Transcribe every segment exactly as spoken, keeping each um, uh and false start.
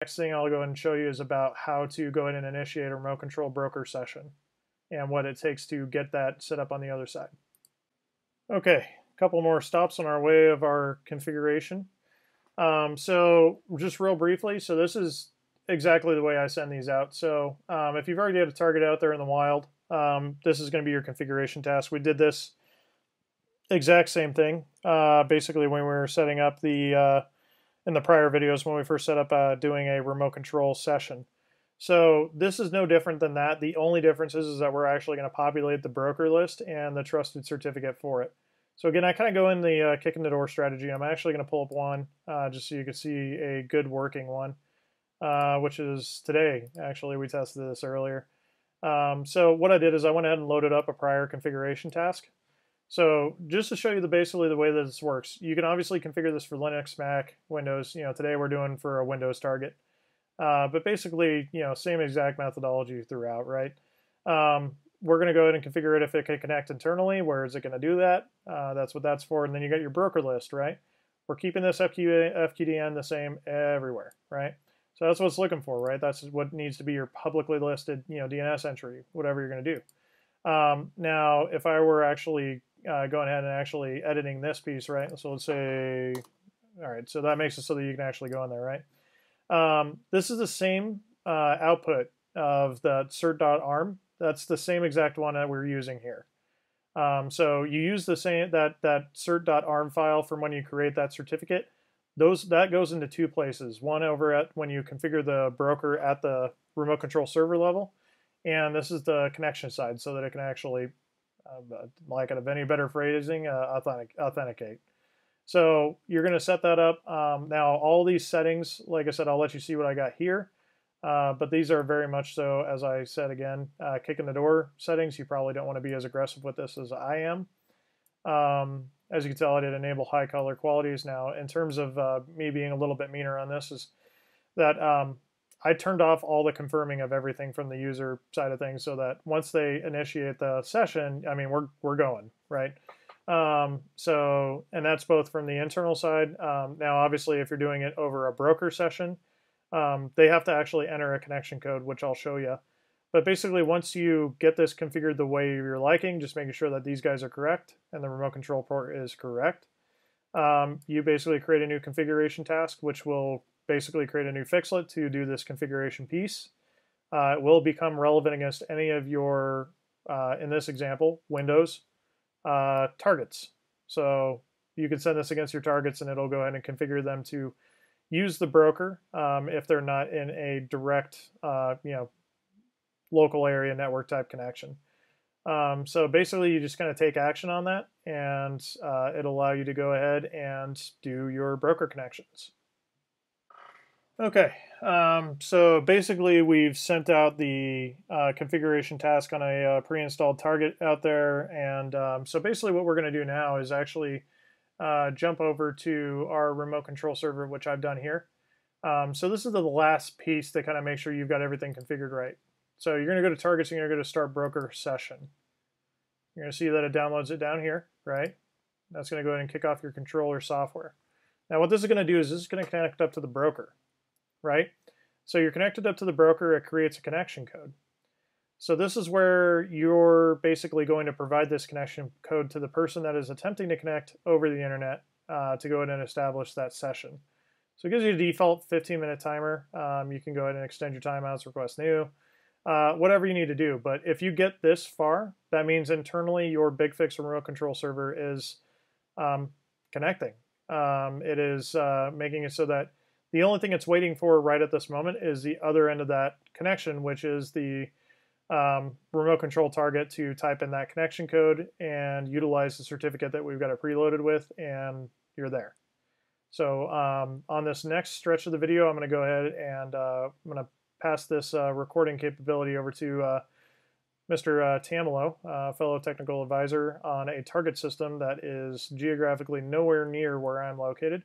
Next thing I'll go ahead and show you is about how to go ahead and initiate a remote control broker session and what it takes to get that set up on the other side. Okay, a couple more stops on our way of our configuration. Um, so just real briefly, so this is exactly the way I send these out. So um, if you've already had a target out there in the wild, um, this is going to be your configuration task. We did this exact same thing uh, basically when we were setting up the uh, in the prior videos when we first set up uh, doing a remote control session. So this is no different than that. The only difference is, is that we're actually going to populate the broker list and the trusted certificate for it. So again, I kind of go in the uh, kicking the door strategy. I'm actually going to pull up one uh, just so you can see a good working one, uh, which is today. Actually, we tested this earlier. Um, so what I did is I went ahead and loaded up a prior configuration task. So just to show you the basically the way that this works, you can obviously configure this for Linux, Mac, Windows. You know, today we're doing for a Windows target. Uh, but basically, you know, same exact methodology throughout, right? Um, we're going to go ahead and configure it if it can connect internally. Where is it going to do that? Uh, that's what that's for. And then you got your broker list, right? We're keeping this F Q D N the same everywhere, right? So that's what it's looking for, right? That's what needs to be your publicly listed, you know, D N S entry, whatever you're going to do. Um, now, if I were actually uh, going ahead and actually editing this piece, right? So let's say, all right, so that makes it so that you can actually go in there, right? Um, this is the same uh, output of the cert dot arm. That's the same exact one that we're using here. Um, so you use the same that that cert dot arm file from when you create that certificate. Those that goes into two places. One over at when you configure the broker at the remote control server level, and this is the connection side so that it can actually, uh, like out of any better phrasing, uh, authentic, authenticate. So you're going to set that up. Um, now, all these settings, like I said, I'll let you see what I got here. Uh, but these are very much so, as I said again, uh, kicking the door settings. You probably don't want to be as aggressive with this as I am. Um, as you can tell, I did enable high color qualities. Now, in terms of uh, me being a little bit meaner on this, is that um, I turned off all the confirming of everything from the user side of things so that once they initiate the session, I mean, we're, we're going, right? Um, so, and that's both from the internal side. Um, now, obviously, if you're doing it over a broker session, um, they have to actually enter a connection code, which I'll show you. But basically, once you get this configured the way you're liking, just making sure that these guys are correct and the remote control port is correct, um, you basically create a new configuration task, which will basically create a new fixlet to do this configuration piece. Uh, it will become relevant against any of your, uh, in this example, Windows Uh, targets. So you can send this against your targets and it'll go ahead and configure them to use the broker um, if they're not in a direct, uh, you know, local area network type connection. Um, so basically you just kind of take action on that and uh, it'll allow you to go ahead and do your broker connections. Okay, um, so basically we've sent out the uh, configuration task on a uh, pre-installed target out there, and um, so basically what we're going to do now is actually uh, jump over to our remote control server, which I've done here. Um, so this is the last piece to kind of make sure you've got everything configured right. So you're going to go to targets, and you're going to go to start broker session. You're going to see that it downloads it down here, right? That's going to go ahead and kick off your controller software. Now what this is going to do is this is going to connect up to the broker. Right? So you're connected up to the broker, it creates a connection code. So this is where you're basically going to provide this connection code to the person that is attempting to connect over the internet uh, to go ahead and establish that session. So it gives you a default fifteen minute timer. Um, you can go ahead and extend your timeouts, request new, uh, whatever you need to do. But if you get this far, that means internally your BigFix remote control server is um, connecting. Um, it is uh, making it so that the only thing it's waiting for right at this moment is the other end of that connection, which is the um, remote control target to type in that connection code and utilize the certificate that we've got it preloaded with, and you're there. So um, on this next stretch of the video, I'm going to go ahead and uh, I'm going to pass this uh, recording capability over to uh, Mister Uh, Tamelo, uh, fellow technical advisor on a target system that is geographically nowhere near where I'm located.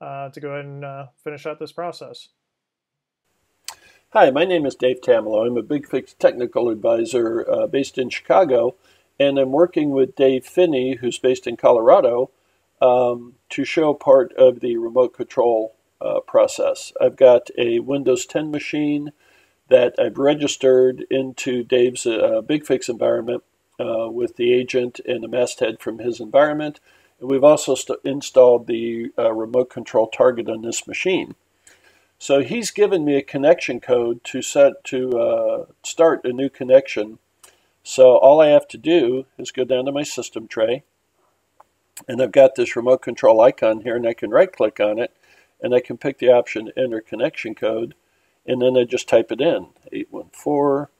Uh, to go ahead and uh, finish out this process. Hi, my name is Dave Tamelo. I'm a BigFix technical advisor uh, based in Chicago, and I'm working with Dave Finney, who's based in Colorado, um, to show part of the remote control uh, process. I've got a Windows ten machine that I've registered into Dave's uh, BigFix environment uh, with the agent and the masthead from his environment. And we've also installed the uh, remote control target on this machine. So he's given me a connection code to set to uh, start a new connection. So all I have to do is go down to my system tray, and I've got this remote control icon here, and I can right click on it, and I can pick the option to enter connection code, and then I just type it in, eight one four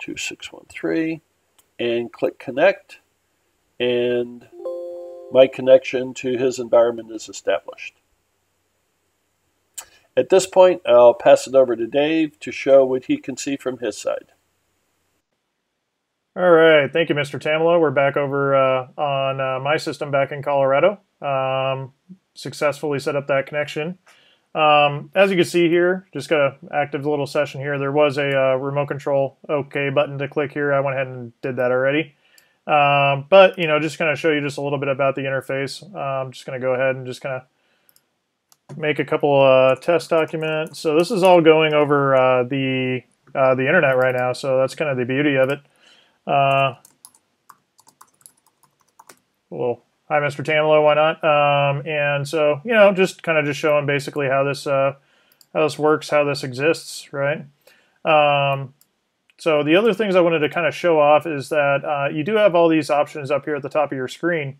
two six one three, and click connect, and my connection to his environment is established. At this point, I'll pass it over to Dave to show what he can see from his side. All right. Thank you, Mister Tamelo. We're back over uh, on uh, my system back in Colorado. Um, successfully set up that connection. Um, as you can see here, just got an active little session here. There was a uh, remote control OK button to click here. I went ahead and did that already. Um, but, you know, just kind of show you just a little bit about the interface. I'm just going to go ahead and just kind of make a couple uh, test documents. So this is all going over uh, the uh, the internet right now, so that's kind of the beauty of it. Uh, well, hi, Mister Tamelo. Why not? Um, and so, you know, just kind of just showing basically how this uh, how this works, how this exists, right? Um, so the other things I wanted to kind of show off is that uh, you do have all these options up here at the top of your screen.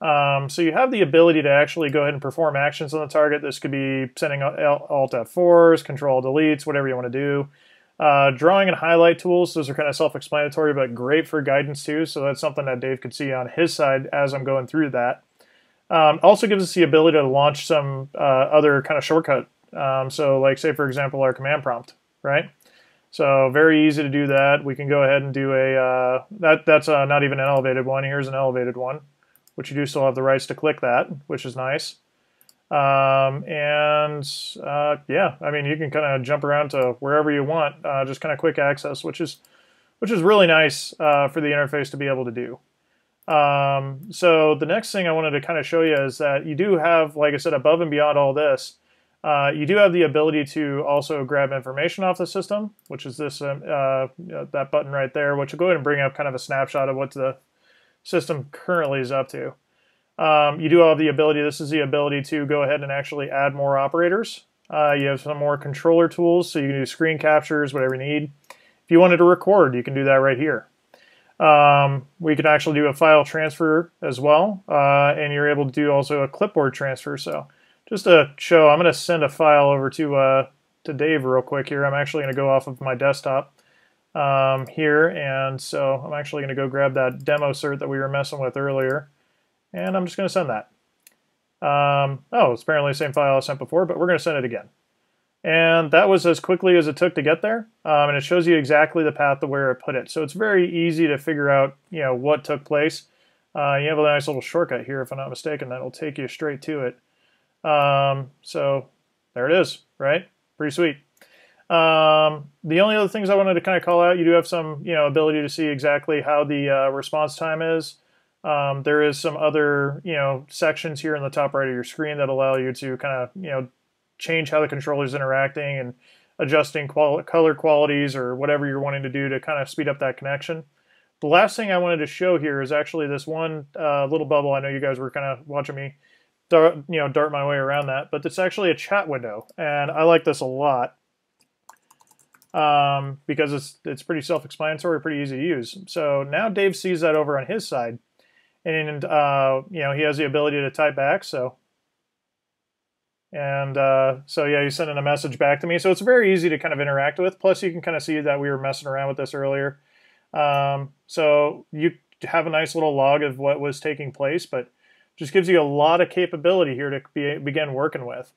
Um, so you have the ability to actually go ahead and perform actions on the target. This could be sending Alt F fours, Control Deletes, whatever you want to do. Uh, drawing and highlight tools, those are kind of self-explanatory, but great for guidance too. So that's something that Dave could see on his side as I'm going through that. Um, also gives us the ability to launch some uh, other kind of shortcut. Um, so like, say, for example, our command prompt, right? So very easy to do that. We can go ahead and do a, uh, that, that's uh, not even an elevated one. Here's an elevated one. Which you do still have the rights to click that, which is nice. Um, and uh, yeah, I mean, you can kind of jump around to wherever you want, uh, just kind of quick access, which is which is really nice uh, for the interface to be able to do. Um, so the next thing I wanted to kind of show you is that you do have, like I said, above and beyond all this, uh, you do have the ability to also grab information off the system, which is this uh, uh, that button right there, which will go ahead and bring up kind of a snapshot of what the system currently is up to. Um, you do have the ability, this is the ability to go ahead and actually add more operators. Uh, you have some more controller tools, so you can do screen captures, whatever you need. If you wanted to record, you can do that right here. Um, we can actually do a file transfer as well, uh, and you're able to do also a clipboard transfer. So just to show, I'm going to send a file over to, uh, to Dave real quick here. I'm actually going to go off of my desktop. Um, here, and so I'm actually going to go grab that demo cert that we were messing with earlier, and I'm just going to send that. Um, oh, it's apparently the same file I sent before, but we're going to send it again. And that was as quickly as it took to get there, um, and it shows you exactly the path to where it put it. So it's very easy to figure out, you know, what took place. Uh, you have a nice little shortcut here, if I'm not mistaken, that'll take you straight to it. Um, so there it is, right? Pretty sweet. Um, the only other things I wanted to kind of call out, you do have some, you know, ability to see exactly how the uh, response time is. Um, there is some other, you know, sections here in the top right of your screen that allow you to kind of, you know, change how the controller is interacting and adjusting qual color qualities or whatever you're wanting to do to kind of speed up that connection. The last thing I wanted to show here is actually this one uh, little bubble. I know you guys were kind of watching me dart, you know, dart my way around that, but it's actually a chat window, and I like this a lot. Um, because it's it's pretty self-explanatory, pretty easy to use. So now Dave sees that over on his side, and uh, you know, he has the ability to type back. So and uh, so yeah, he's sending a message back to me. So it's very easy to kind of interact with. Plus, you can kind of see that we were messing around with this earlier. Um, so you have a nice little log of what was taking place, but just gives you a lot of capability here to be, begin working with.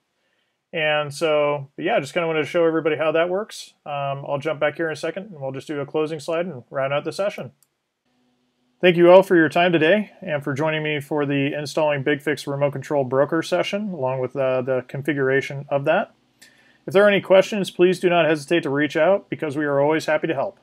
And so, yeah, just kind of wanted to show everybody how that works. Um, I'll jump back here in a second, and we'll just do a closing slide and round out the session. Thank you all for your time today and for joining me for the Installing BigFix Remote Control Broker session, along with uh, the configuration of that. If there are any questions, please do not hesitate to reach out, because we are always happy to help.